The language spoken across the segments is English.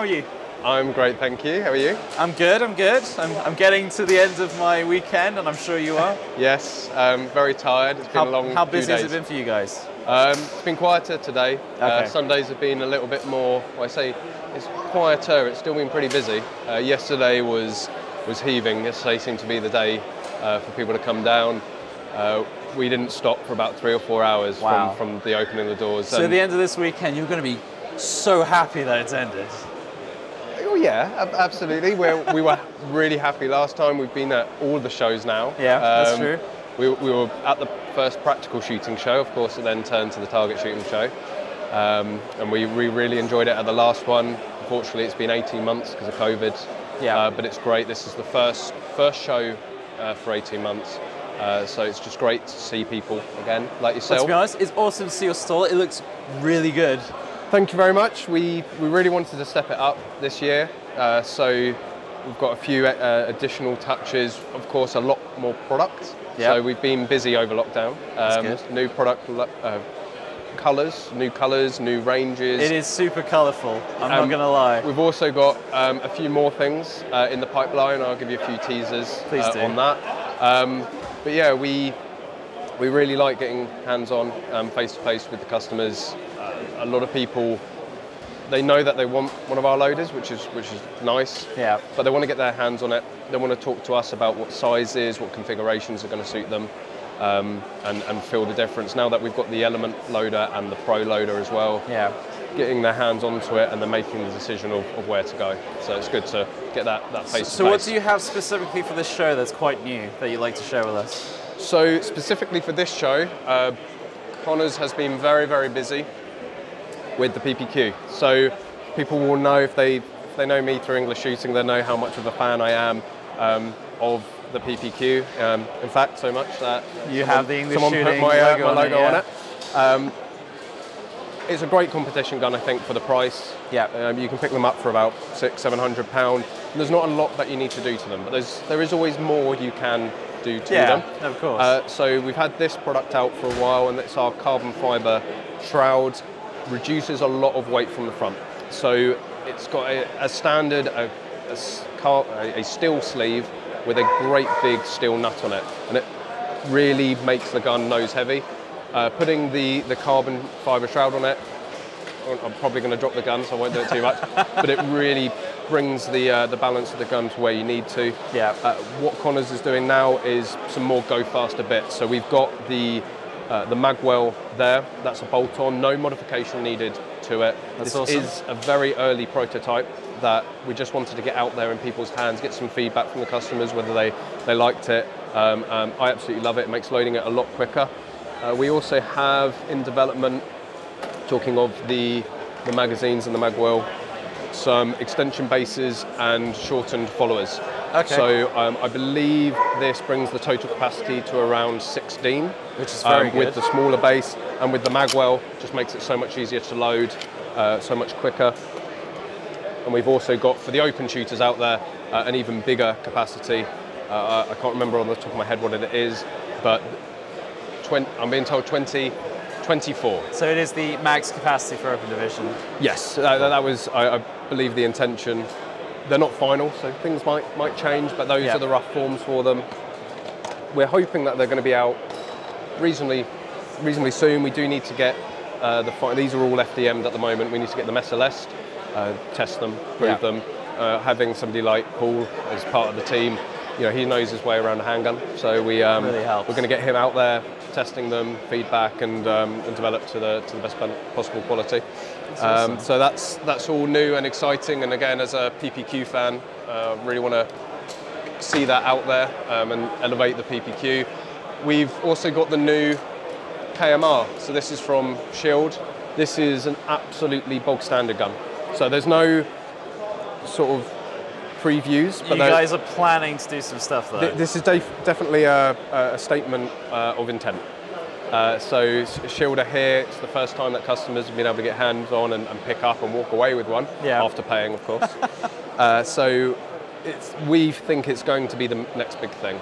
How are you? I'm great, thank you. How are you? I'm good, I'm good. I'm getting to the end of my weekend, and I'm sure you are. Yes, very tired. It's been a long few days. How busy has it been for you guys? It's been quieter today. Okay. Sundays have been a little bit more, well, I say it's quieter, it's still been pretty busy. Yesterday was heaving. Yesterday seemed to be the day for people to come down. We didn't stop for about 3 or 4 hours. Wow. from the opening of the doors. So at the end of this weekend, you're going to be so happy that it's ended. Oh yeah, absolutely. We were really happy last time. We've been at all the shows now. Yeah, that's true. We were at the first practical shooting show, of course, and then turned to the target shooting show. And we really enjoyed it at the last one. Unfortunately, it's been 18 months because of COVID. Yeah. But it's great. This is the first show for 18 months. So it's just great to see people again, like yourself. Well, to be honest, it's awesome to see your stall. It looks really good. Thank you very much. We really wanted to step it up this year. So we've got a few additional touches. Of course, a lot more product. Yeah. So we've been busy over lockdown. That's good. New product colours, new ranges. It is super colourful, I'm not going to lie. We've also got a few more things in the pipeline. I'll give you a few teasers on that. But yeah, we really like getting hands-on, face-to-face with the customers. A lot of people, they know that they want one of our loaders, which is nice. Yeah. But they want to get their hands on it. They want to talk to us about what sizes, what configurations are going to suit them, and feel the difference. Now that we've got the Element Loader and the Pro Loader as well. Yeah. Getting their hands onto it and then making the decision of where to go. So it's good to get that face-to-face. So what do you have specifically for this show that's quite new that you'd like to share with us? So specifically for this show, Connors has been very, very busy with the PPQ. So people will know, if they know me through English Shooting, they know how much of a fan I am of the PPQ. In fact, so much that you have the English Shooting put my logo on it. It's a great competition gun, I think, for the price. Yeah. You can pick them up for about £600–700. There's not a lot that you need to do to them, but there is always more you can do to them. Yeah, of course. So we've had this product out for a while, and it's our carbon fiber shroud. Reduces a lot of weight from the front. So it's got a standard steel sleeve with a great big steel nut on it, and it really makes the gun nose heavy. Putting the carbon fiber shroud on it, I'm probably going to drop the gun, so I won't do it too much, but it really brings the balance of the gun to where you need to. Yeah. What Connors is doing now is some more go faster bits. So we've got the Magwell there, that's a bolt-on, no modification needed to it. That's awesome. This is a very early prototype that we just wanted to get out there in people's hands, get some feedback from the customers, whether they liked it. I absolutely love it. It makes loading it a lot quicker. We also have in development, talking of the magazines and the Magwell, some extension bases and shortened followers. Okay. So I believe this brings the total capacity to around 16, which is very good. With the smaller base and with the Magwell, just makes it so much easier to load, so much quicker. And we've also got, for the open shooters out there, an even bigger capacity. I can't remember on the top of my head what it is, but I'm being told 24. So it is the max capacity for open division? Yes, that was, I believe, the intention. They're not final, so things might change, but those are the rough forms for them. We're hoping that they're going to be out reasonably soon. We do need to get these are all FDM'd at the moment. We need to get them SLS'd, test them, prove them. Having somebody like Paul as part of the team, you know, he knows his way around a handgun, so we're going to get him out there, testing them, feedback, and develop to the best possible quality. That's awesome. So that's all new and exciting. And again, as a PPQ fan, really want to see that out there and elevate the PPQ. We've also got the new KMR. So this is from Shield. This is an absolutely bog standard gun. So there's no sort of previews. But you guys are planning to do some stuff though. This is definitely a statement of intent. So Shilda here, it's the first time that customers have been able to get hands on and pick up and walk away with one, after paying, of course. So we think it's going to be the next big thing.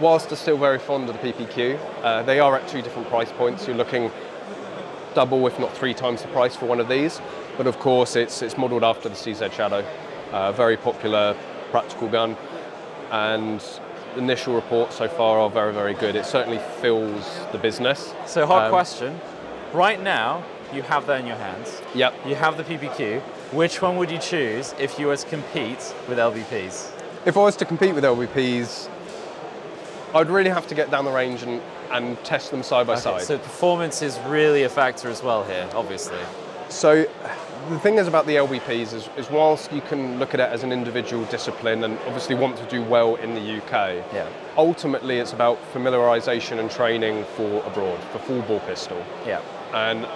Whilst they're still very fond of the PPQ, they are at two different price points. You're looking double, if not 3 times the price for one of these. But of course, it's modeled after the CZ Shadow, very popular practical gun. And initial reports so far are very, very good. It certainly fills the business. So hard question. Right now, you have that in your hands. Yep. You have the PPQ. Which one would you choose if you were to compete with LBPs? If I was to compete with LBPs, I'd really have to get down the range and test them side by side. So performance is really a factor as well here, obviously. So the thing is about the LBPs is whilst you can look at it as an individual discipline and obviously want to do well in the UK, yeah, ultimately it's about familiarisation and training for abroad, for full bore pistol. Yeah. And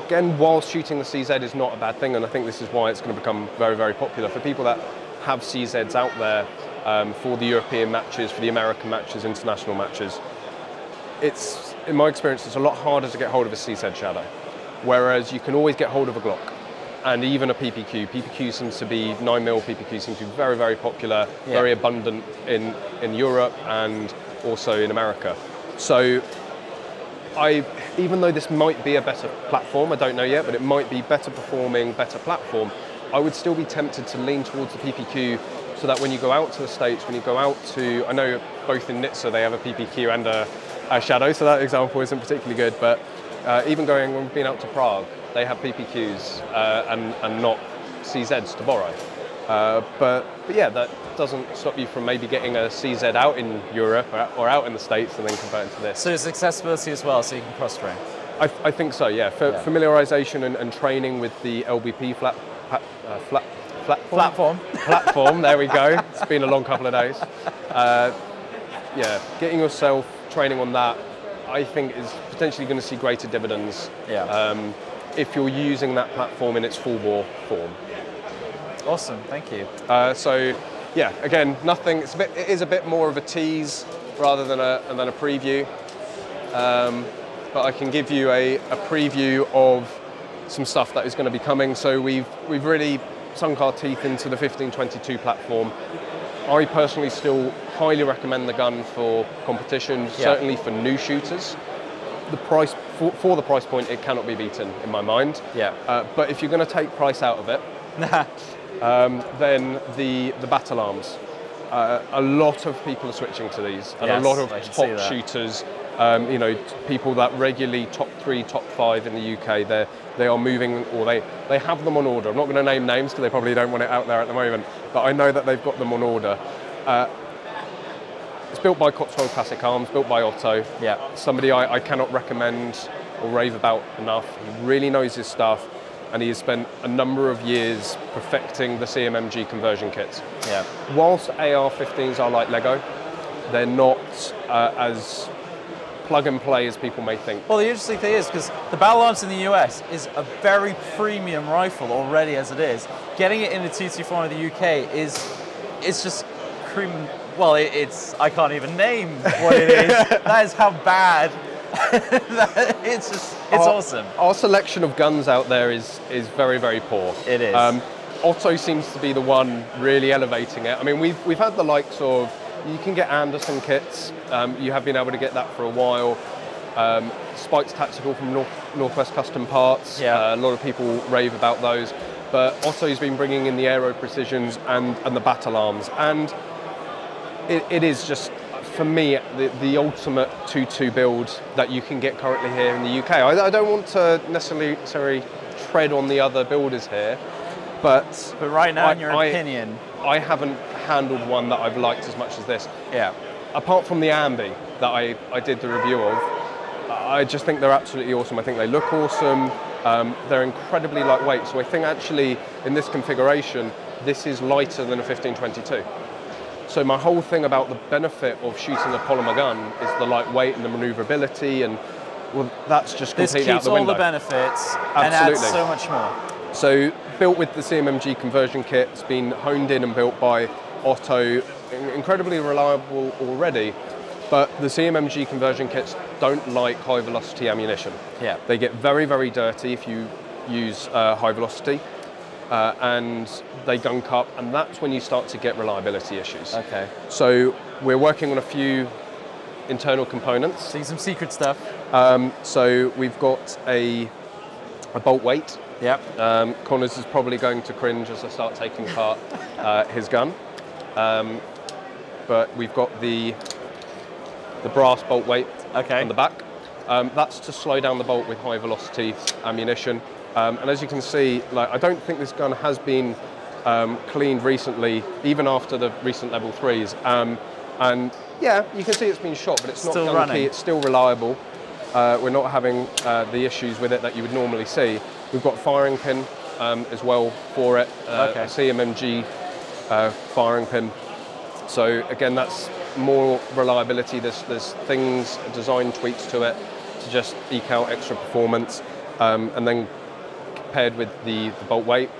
again, whilst shooting the CZ is not a bad thing, and I think this is why it's going to become very, very popular for people that have CZs out there for the European matches, for the American matches, international matches. It's, in my experience, it's a lot harder to get hold of a CZ Shadow, whereas you can always get hold of a Glock and even a PPQ. PPQ seems to be 9mm. PPQ seems to be very, very popular, yeah, very abundant in Europe and also in America. So even though this might be a better platform, I don't know yet, but it might be better performing, better platform, I would still be tempted to lean towards the PPQ so that when you go out to the States, when you go out to, I know both in NHTSA they have a PPQ and a Shadow, so that example isn't particularly good, but even going, when we've been out to Prague, they have PPQs and not CZs to borrow. But yeah, that doesn't stop you from maybe getting a CZ out in Europe or out in the States and then converting to this. So it's accessibility as well, so you can cross-train? I think so, yeah. Familiarisation and training with the LBP platform, there we go. It's been a long couple of days. Yeah, getting yourself training on that, I think is potentially going to see greater dividends, yeah, if you're using that platform in its full bore form. Awesome, thank you. So, yeah, again, nothing. It is a bit more of a tease rather than a preview. But I can give you a preview of some stuff that is going to be coming. So we've really sunk our teeth into the 1522 platform. I personally still highly recommend the gun for competition, yeah, certainly for new shooters. The price for the price point, it cannot be beaten in my mind. Yeah. But if you're going to take price out of it. Then the Battle Arms. A lot of people are switching to these, and yes, a lot of top shooters, you know, people that regularly top 3, top 5 in the UK, they are moving, or they have them on order. I'm not going to name names because they probably don't want it out there at the moment, but I know that they've got them on order. It's built by Cotswold Classic Arms, built by Otto. Yeah. Somebody I cannot recommend or rave about enough. He really knows his stuff. And he has spent a number of years perfecting the CMMG conversion kits. Yeah. Whilst AR-15s are like Lego, they're not as plug and play as people may think. Well, the interesting thing is, because the Battle Arms in the US is a very premium rifle already as it is, getting it in the TT4 in the UK is just cream, well, it's, I can't even name what it is. That is how bad. It's just, it's awesome. Our selection of guns out there is very, very poor. It is. Otto seems to be the one really elevating it. I mean, we've had the likes of, you can get Anderson kits. You have been able to get that for a while. Spike's Tactical from Northwest Custom Parts. Yeah. A lot of people rave about those. But Otto's been bringing in the Aero Precisions and the Battle Arms. And it is just, for me, the ultimate 2-2 build that you can get currently here in the UK. I don't want to necessarily tread on the other builders here, but right now, in your opinion, I haven't handled one that I've liked as much as this. Yeah. Apart from the Ambi that I did the review of, I just think they're absolutely awesome. I think they look awesome. They're incredibly lightweight. So I think actually in this configuration, this is lighter than a 1522. So my whole thing about the benefit of shooting a polymer gun is the lightweight and the maneuverability, and well, that's just completely out the window. This keeps all the benefits and adds so much more. So built with the CMMG conversion kit, it's been honed in and built by Otto, incredibly reliable already, but the CMMG conversion kits don't like high velocity ammunition. Yeah. They get very, very dirty if you use high velocity. And they gunk up, and that's when you start to get reliability issues. Okay. So we're working on a few internal components. See some secret stuff. So we've got a a bolt weight. Yep. Connors is probably going to cringe as I start taking apart his gun. But we've got the brass bolt weight on the back. That's to slow down the bolt with high velocity ammunition. And as you can see, like, I don't think this gun has been cleaned recently, even after the recent level 3s. And yeah, you can see it's been shot, but it's not clunky, it's still reliable. We're not having the issues with it that you would normally see. We've got a firing pin as well for it, a CMMG firing pin. So again, that's more reliability. There's things, design tweaks to it to just eke out extra performance. And then paired with the bolt weight,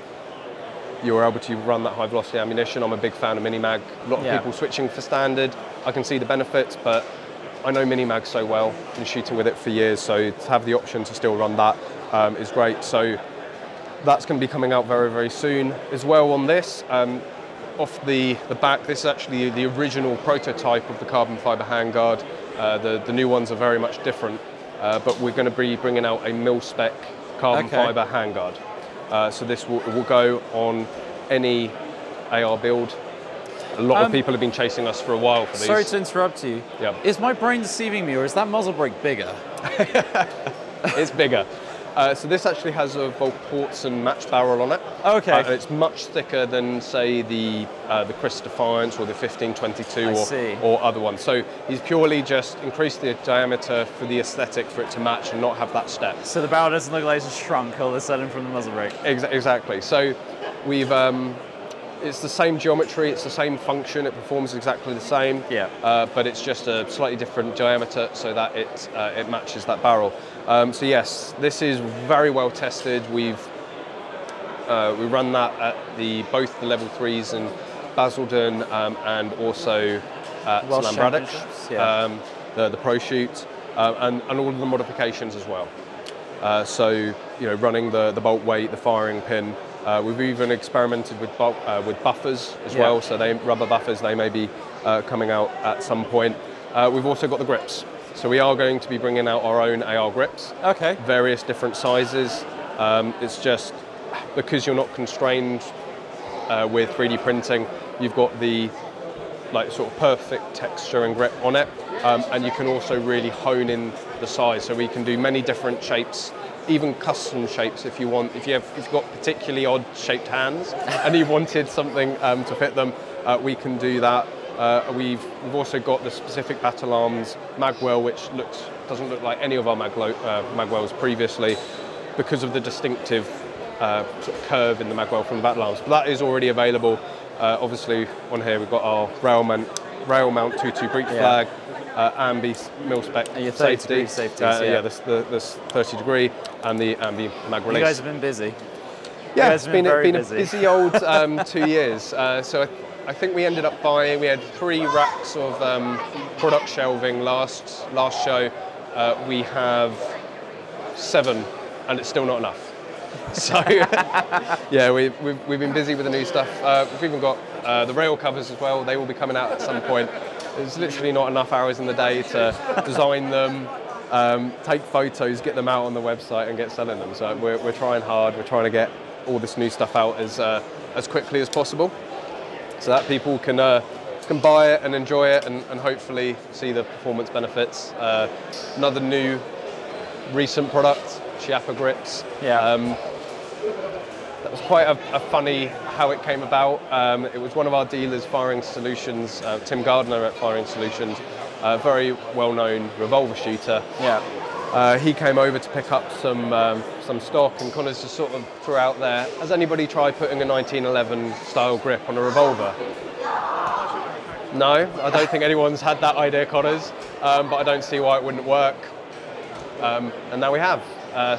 you're able to run that high velocity ammunition. I'm a big fan of mini-mag. A lot of people switching for standard. I can see the benefits, but I know mini-mag so well. I've been shooting with it for years, so to have the option to still run that is great. So that's going to be coming out very, very soon. As well on this, off the back, this is actually the original prototype of the carbon fiber handguard. The new ones are very much different, but we're going to be bringing out a mil-spec carbon fiber handguard. So this will go on any AR build. A lot of people have been chasing us for a while for these. Sorry to interrupt you. Yeah. Is my brain deceiving me, or is that muzzle brake bigger? It's bigger. So this actually has a Volk-Portson match barrel on it. Okay. It's much thicker than, say, the Chris Defiance or the 1522 or other ones. So he's purely just increased the diameter for the aesthetic, for it to match and not have that step. So the barrel doesn't look like it's just shrunk all of a sudden from the muzzle brake. Exactly. So we've it's the same geometry, it's the same function, it performs exactly the same. Yeah. But it's just a slightly different diameter so that it matches that barrel. So yes, this is very well tested. We run that at both the level 3s in Basildon and also at St Andrews, the pro shoot, and all of the modifications as well. So running the bolt weight, the firing pin. We've even experimented with buffers as well. So rubber buffers, they may be coming out at some point. We've also got the grips. So we are going to be bringing out our own AR grips. Okay. Various different sizes. It's just because you're not constrained with 3D printing, you've got the sort of perfect texture and grip on it. And you can also really hone in the size. So we can do many different shapes, even custom shapes if you want. If you've got particularly odd shaped hands and you wanted something to fit them, we can do that. We've also got the specific Battle Arms Magwell, which doesn't look like any of our Magwells previously because of the distinctive sort of curve in the Magwell from the Battle Arms. But that is already available. Obviously on here we've got our rail mount 22 breech flag, ambi mil-spec safety, this 30 degree, and the ambi mag release. You guys have been busy. Yeah, it's been a busy old 2 years. So I think we ended up buying, we had 3 racks of product shelving last show. We have 7 and it's still not enough. So yeah, we've been busy with the new stuff. We've even got the rail covers as well. They will be coming out at some point. There's literally not enough hours in the day to design them, take photos, get them out on the website and get selling them. So we're trying hard. We're trying to get all this new stuff out as quickly as possible, so that people can buy it and enjoy it and hopefully see the performance benefits. Another new recent product, Chiappa grips. Yeah. That was quite a funny how it came about. It was one of our dealers, Firing Solutions, Tim Gardner at Firing Solutions, a very well-known revolver shooter. Yeah. He came over to pick up some stock, and Connors just sort of threw out there, has anybody tried putting a 1911 style grip on a revolver? No, I don't think anyone's had that idea, Connors, but I don't see why it wouldn't work. And now we have.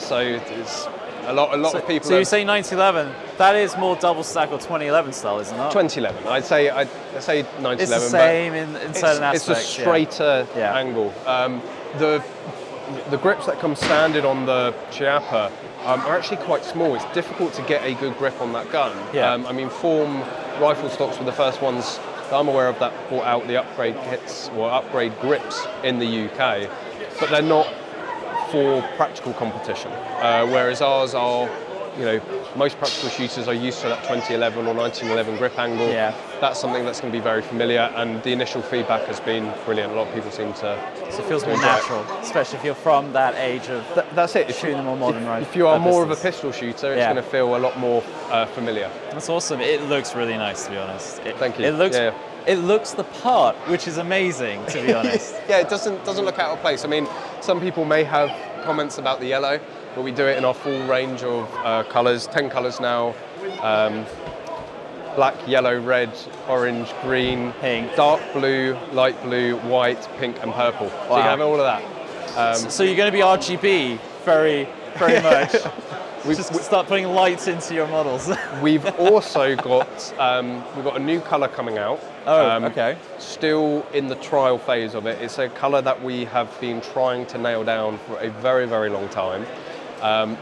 So it's a lot of people. So you say 1911? That is more double stack or 2011 style, isn't it? 2011. I'd say 1911. It's the same in certain aspects. It's a straighter angle. The grips that come standard on the Chiappa are actually quite small. It's difficult to get a good grip on that gun. Yeah. I mean, Form rifle stocks were the first ones that I'm aware of that brought out the upgrade kits or upgrade grips in the UK, but they're not for practical competition, whereas ours are, you know, most practical shooters are used to that 2011 or 1911 grip angle. Yeah. That's something that's going to be very familiar, and the initial feedback has been brilliant. A lot of people seem to. So it feels more natural, especially if you're from that age of. That's it. Shooting the more modern rifle. If you are more of a pistol shooter, it's going to feel a lot more familiar. That's awesome. It looks really nice, to be honest. Thank you. It looks. Yeah. It looks the part, which is amazing, to be honest. Yeah, it doesn't look out of place. I mean, some people may have comments about the yellow, but we do it in our full range of colors, 10 colors now. Black, yellow, red, orange, green, pink, dark blue, light blue, white, pink, and purple. Wow. So you can have all of that. So you're gonna be RGB very, very much. We've just start putting lights into your models. We've also got a new colour coming out. Oh, okay. Still in the trial phase of it. It's a colour that we have been trying to nail down for a very, very long time.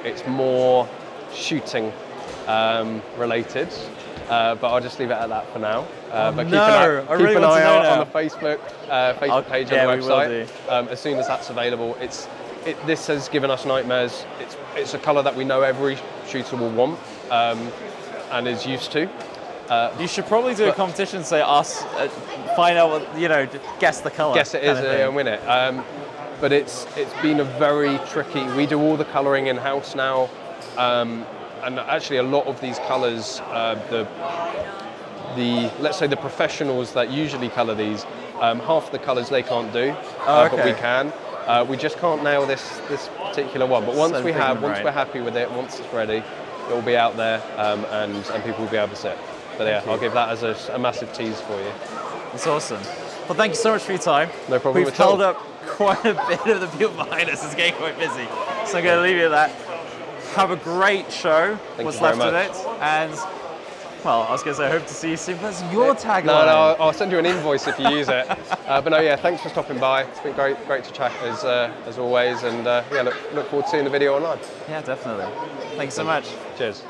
It's more shooting related, but I'll just leave it at that for now. But keep an eye out on the Facebook page and the website. As soon as that's available, this has given us nightmares. It's a colour that we know every shooter will want and is used to. You should probably do a competition, say us, find out what, you know, guess the colour. Guess it is and win it. But it's been a very tricky, we do all the colouring in-house now. And actually a lot of these colours, let's say the professionals that usually colour these, half the colours they can't do, but we can. We just can't nail this particular one, but once we're happy with it, once it's ready, it will be out there and people will be able to see it. But yeah, I'll give that as a massive tease for you. That's awesome. Well, thank you so much for your time. No problem at all. We've held up quite a bit of the people behind us. It's getting quite busy, so I'm going to leave you at that. Have a great show. What's left of it, and. Well, I was going to say, I hope to see you soon. That's your tagline. No, I'll send you an invoice if you use it. But no, yeah, thanks for stopping by. It's been great to chat as always. And yeah, look forward to seeing the video online. Yeah, definitely. Thanks so much. Cheers.